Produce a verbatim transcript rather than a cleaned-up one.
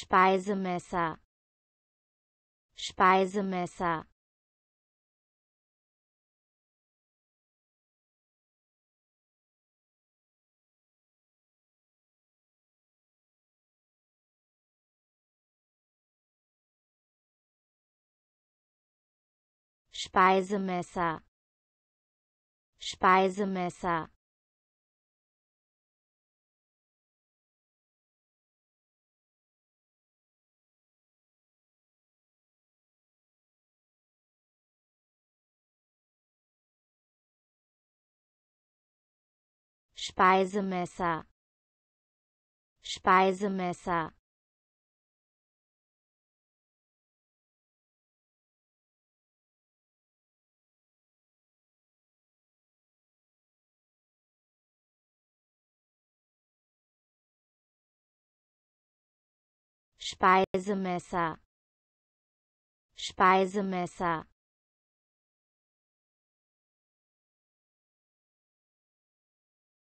Speisemesser, Speisemesser. Speisemesser, Speisemesser. Speisemesser, Speisemesser. Speisemesser, Speisemesser.